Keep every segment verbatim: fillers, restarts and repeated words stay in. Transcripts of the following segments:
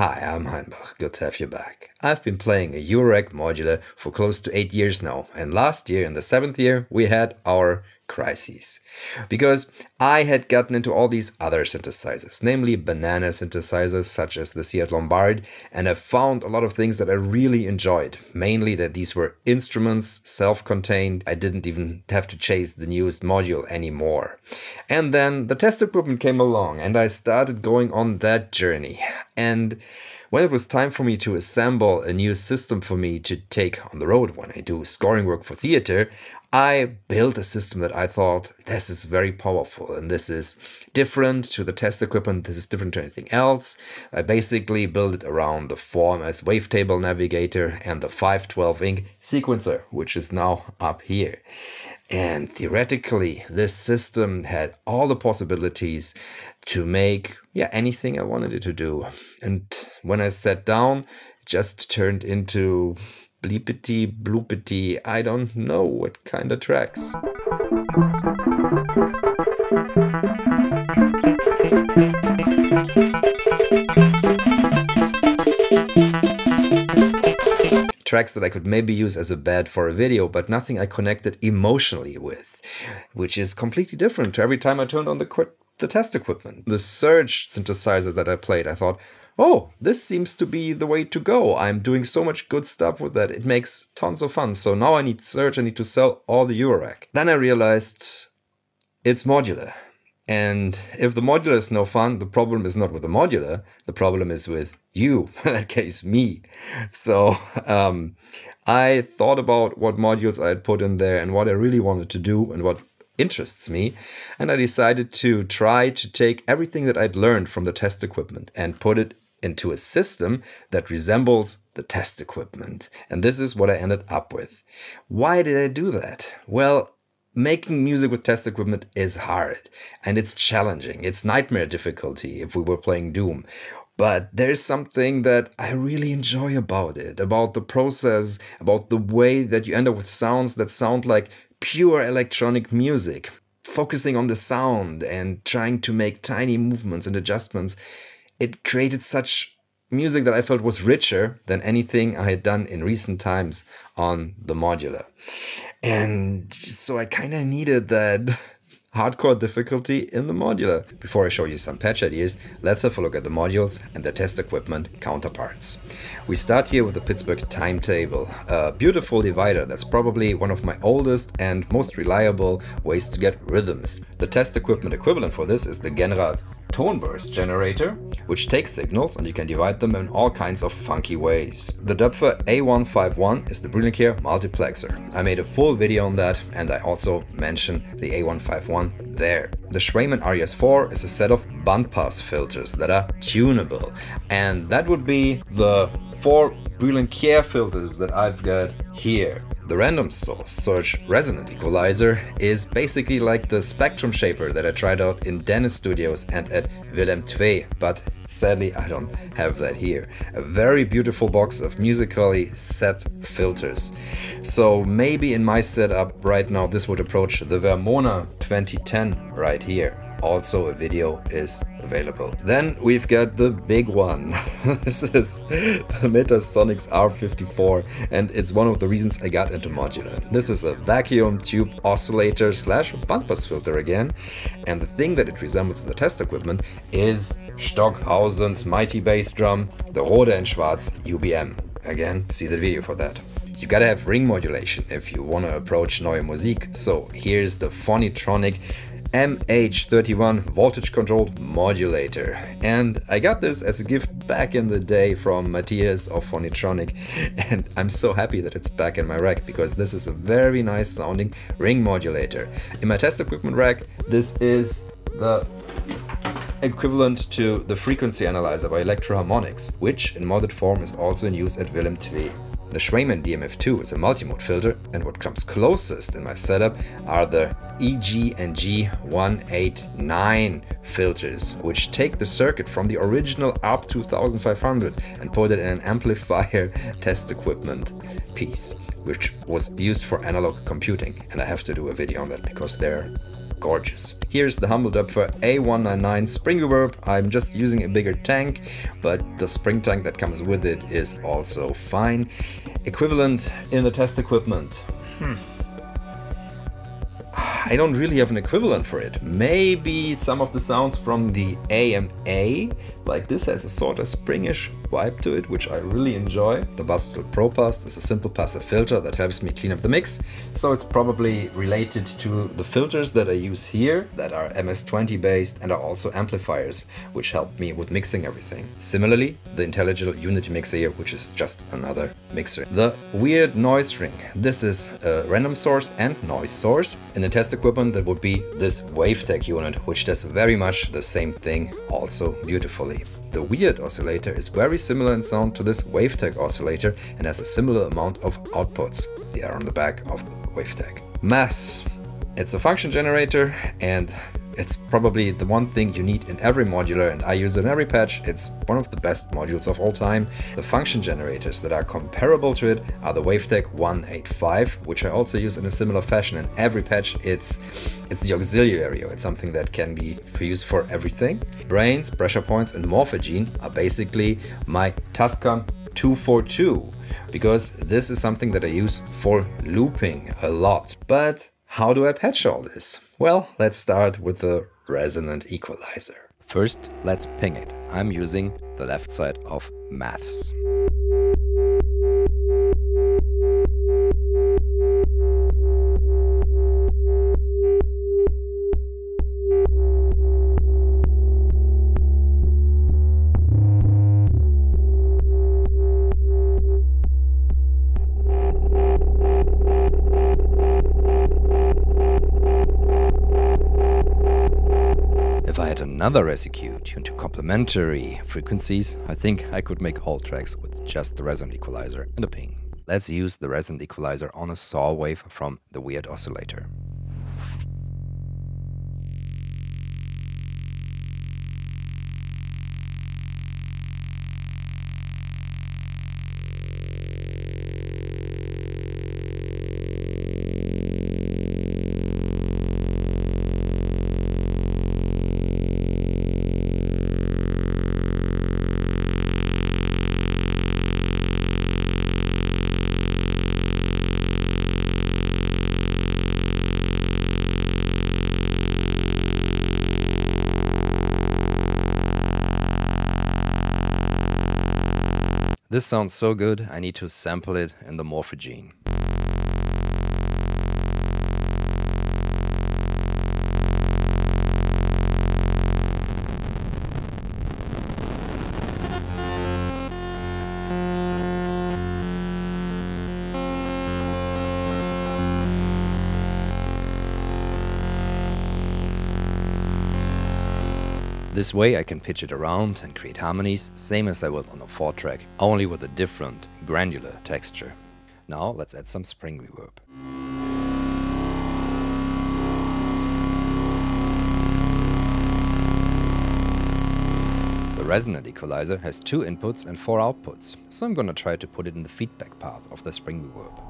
Hi, I'm Hainbach, good to have you back. I've been playing a Eurorack modular for close to eight years now, and last year, in the seventh year, we had our crises. Because I had gotten into all these other synthesizers, namely banana synthesizers such as the Siet Lombard, and I found a lot of things that I really enjoyed, mainly that these were instruments, self-contained, I didn't even have to chase the newest module anymore. And then the test equipment came along, and I started going on that journey. And when it was time for me to assemble a new system for me to take on the road when I do scoring work for theater, I built a system that I thought, this is very powerful and this is different to the test equipment, this is different to anything else. I basically built it around the four M S Wavetable Navigator and the five twelve ink Sequencer, which is now up here. And theoretically, this system had all the possibilities to make yeah anything I wanted it to do. And when I sat down, it just turned into bleepity bloopity, I don't know what kind of tracks. Tracks that I could maybe use as a bed for a video, but nothing I connected emotionally with, which is completely different to every time I turned on the, the test equipment. The Serge synthesizers that I played, I thought, oh, this seems to be the way to go. I'm doing so much good stuff with that. It makes tons of fun. So now I need Serge, I need to sell all the Eurorack. Then I realized it's modular. And if the modular is no fun, the problem is not with the modular, the problem is with you, in that case, me. So um, I thought about what modules I had put in there and what I really wanted to do and what interests me, and I decided to try to take everything that I'd learned from the test equipment and put it into a system that resembles the test equipment. And this is what I ended up with. Why did I do that? Well, making music with test equipment is hard and it's challenging. It's nightmare difficulty if we were playing Doom. But there's something that I really enjoy about it, about the process, about the way that you end up with sounds that sound like pure electronic music. Focusing on the sound and trying to make tiny movements and adjustments, it created such music that I felt was richer than anything I had done in recent times on the modular. And so I kind of needed that hardcore difficulty in the modular. Before I show you some patch ideas, let's have a look at the modules and their test equipment counterparts. We start here with the Pittsburgh Timetable, a beautiful divider that's probably one of my oldest and most reliable ways to get rhythms. The test equipment equivalent for this is the GenRad Tone Burst Generator, which takes signals and you can divide them in all kinds of funky ways. The Döpfer A one fifty-one is the Brunellier multiplexer. I made a full video on that and I also mention the A one fifty-one there. The Schreiman R S four is a set of bandpass filters that are tunable, and that would be the four Brunellier filters that I've got here. The Random Source Search Resonant Equalizer is basically like the spectrum shaper that I tried out in Dennis Studios and at Willem Twee, but sadly I don't have that here. A very beautiful box of musically set filters. So maybe in my setup right now this would approach the Vermona twenty ten right here. Also a video is available. Then we've got the big one. This is the Metasonix R fifty-four, and it's one of the reasons I got into modular. This is a vacuum tube oscillator slash bandpass filter again, and the thing that it resembles in the test equipment is Stockhausen's mighty bass drum, the Rode and Schwarz U B M. Again, see the video for that. You gotta have ring modulation if you wanna approach Neue Musik, so here's the Phonotronic M H thirty-one voltage controlled modulator, and I got this as a gift back in the day from Matthias of Phonotronic, and I'm so happy that it's back in my rack because this is a very nice sounding ring modulator. In my test equipment rack, this is the equivalent to the frequency analyzer by Electroharmonics, which in modded form is also in use at Willem Twee. The Schweyman D M F two is a multimode filter, and what comes closest in my setup are the E G and G one eighty-nine filters, which take the circuit from the original A R P twenty-five hundred and put it in an amplifier test equipment piece, which was used for analog computing, and I have to do a video on that because they're gorgeous. Here's the humble Döpfer A one ninety-nine spring reverb. I'm just using a bigger tank, but the spring tank that comes with it is also fine. Equivalent in the test equipment. Hmm. I don't really have an equivalent for it. Maybe some of the sounds from the A M A, like this has a sort of springish vibe to it, which I really enjoy. The Bastl ProPass is a simple passive filter that helps me clean up the mix, so it's probably related to the filters that I use here that are M S twenty based and are also amplifiers, which help me with mixing everything. Similarly, the Intelligent Unity mixer here, which is just another mixer. The Weird Noise Ring. This is a random source and noise source. In the test equipment, that would be this Wavetek unit, which does very much the same thing also beautifully. The Weird oscillator is very similar in sound to this Wavetek oscillator and has a similar amount of outputs. They are on the back of the Wavetek. Maths. It's a function generator and it's probably the one thing you need in every modular, and I use it in every patch. It's one of the best modules of all time. The function generators that are comparable to it are the Wavetek one eighty-five, which I also use in a similar fashion in every patch. It's it's the auxiliary, it's something that can be used for everything. Brains, pressure points, and Morphogene are basically my Tascam two forty-two, because this is something that I use for looping a lot. But how do I patch all this? Well, let's start with the resonant equalizer. First, let's ping it. I'm using the left side of Maths. Another S E Q tuned to complementary frequencies, I think I could make whole tracks with just the resonant equalizer and a ping. Let's use the resonant equalizer on a saw wave from the Weird oscillator. This sounds so good, I need to sample it in the Morphogene. This way I can pitch it around and create harmonies, same as I would on a four track, only with a different, granular texture. Now let's add some spring reverb. The resonant equalizer has two inputs and four outputs, so I'm gonna try to put it in the feedback path of the spring reverb.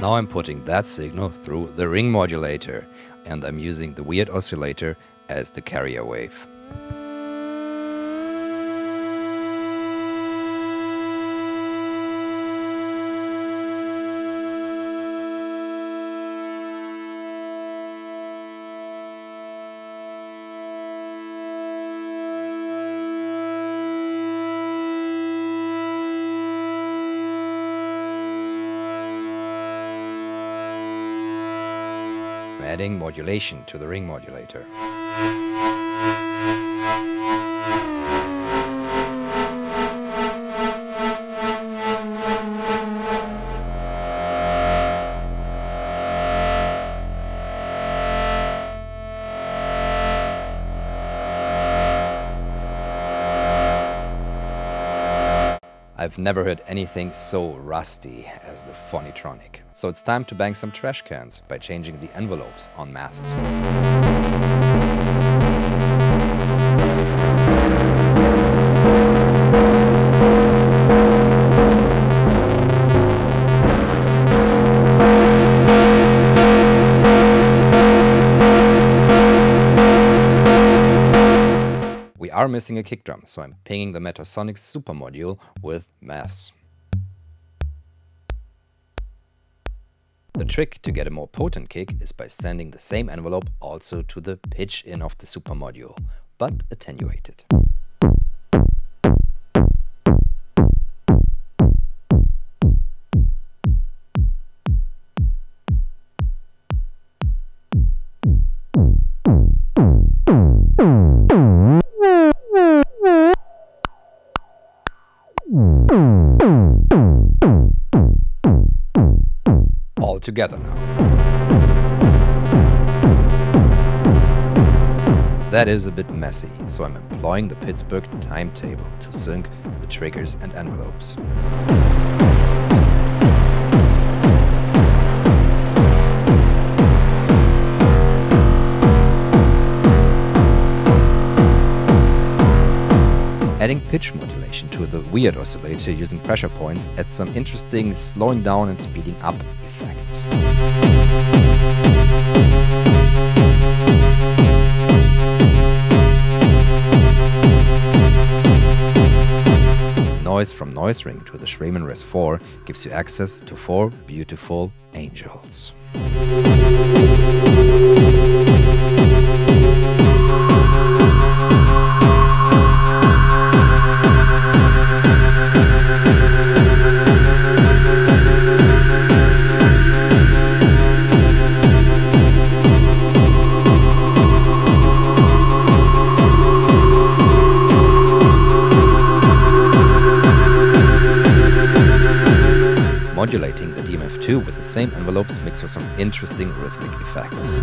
Now I'm putting that signal through the ring modulator, and I'm using the Weird oscillator as the carrier wave. adding modulation to the ring modulator. I've never heard anything so rusty as the Phonotronic. So it's time to bang some trash cans by changing the envelopes on Maths. We are missing a kick drum, so I'm pinging the Metasonix super module with Maths. The trick to get a more potent kick is by sending the same envelope also to the pitch in of the super module, but attenuated. Together now. That is a bit messy, so I'm employing the Pittsburgh Timetable to sync the triggers and envelopes. Adding pitch modulation to the Weird oscillator using pressure points adds some interesting slowing down and speeding up effects. Noise from Noise Ring to the Shreeman Res four gives you access to four beautiful angels. Modulating the D M F two with the same envelopes makes for some interesting rhythmic effects.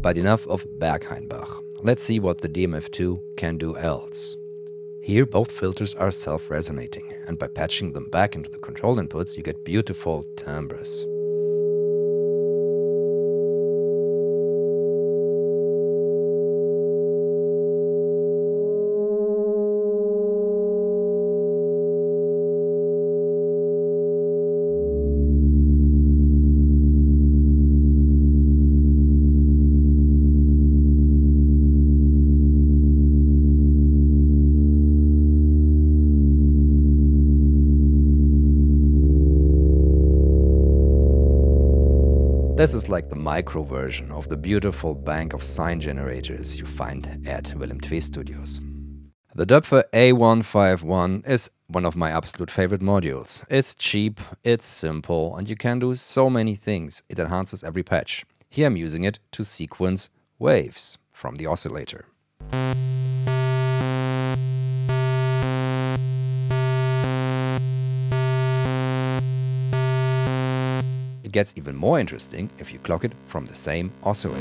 But enough of back Hainbach. Let's see what the D M F two can do else. Here both filters are self-resonating, and by patching them back into the control inputs you get beautiful timbres. This is like the micro version of the beautiful bank of sine generators you find at Willem Twee studios. The Döpfer A one fifty-one is one of my absolute favorite modules. It's cheap, it's simple, and you can do so many things. It enhances every patch. Here I'm using it to sequence waves from the oscillator. It gets even more interesting if you clock it from the same oscillator.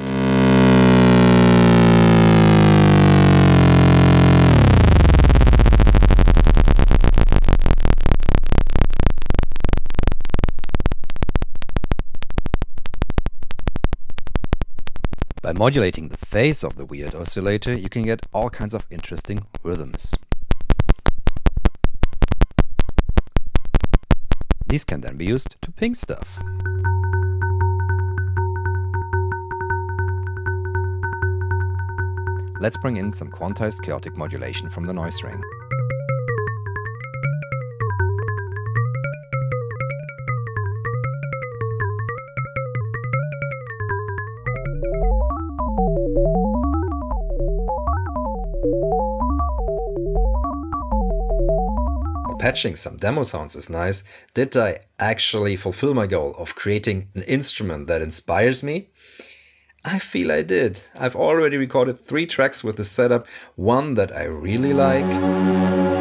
By modulating the phase of the Weird oscillator, you can get all kinds of interesting rhythms. These can then be used to ping stuff. Let's bring in some quantized chaotic modulation from the Noise Ring. patching some demo sounds is nice, did I actually fulfill my goal of creating an instrument that inspires me? I feel I did. I've already recorded three tracks with this setup, one that I really like,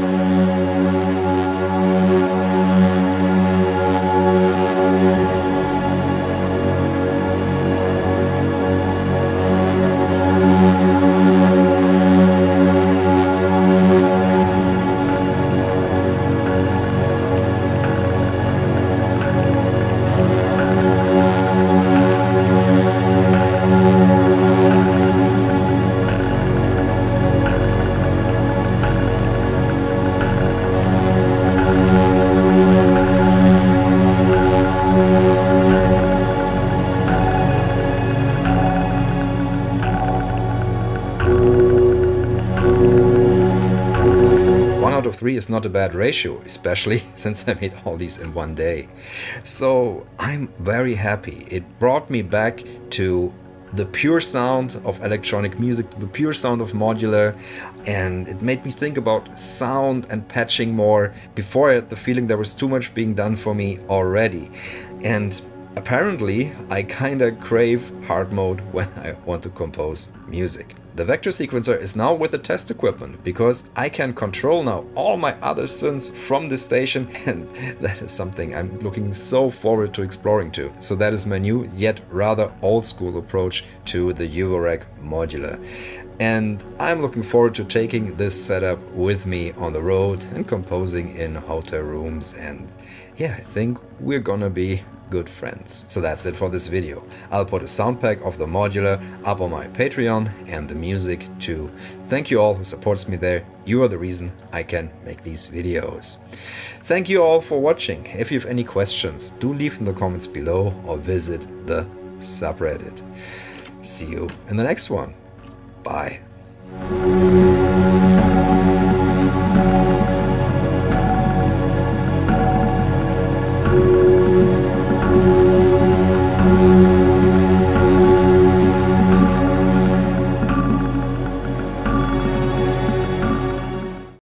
is not a bad ratio, especially since I made all these in one day. So I'm very happy. It brought me back to the pure sound of electronic music, the pure sound of modular, and it made me think about sound and patching more. Before I had the feeling there was too much being done for me already. And apparently I kinda crave hard mode when I want to compose music. The Vector Sequencer is now with the test equipment, because I can control now all my other synths from this station, and that is something I'm looking so forward to exploring too. So that is my new, yet rather old-school approach to the Eurorack modular. And I'm looking forward to taking this setup with me on the road and composing in hotel rooms, and yeah, I think we're gonna be good friends. So that's it for this video. I'll put a sound pack of the modular up on my Patreon and the music too. Thank you all who supports me there. You are the reason I can make these videos. Thank you all for watching. If you have any questions, do leave in the comments below or visit the subreddit. See you in the next one. Bye.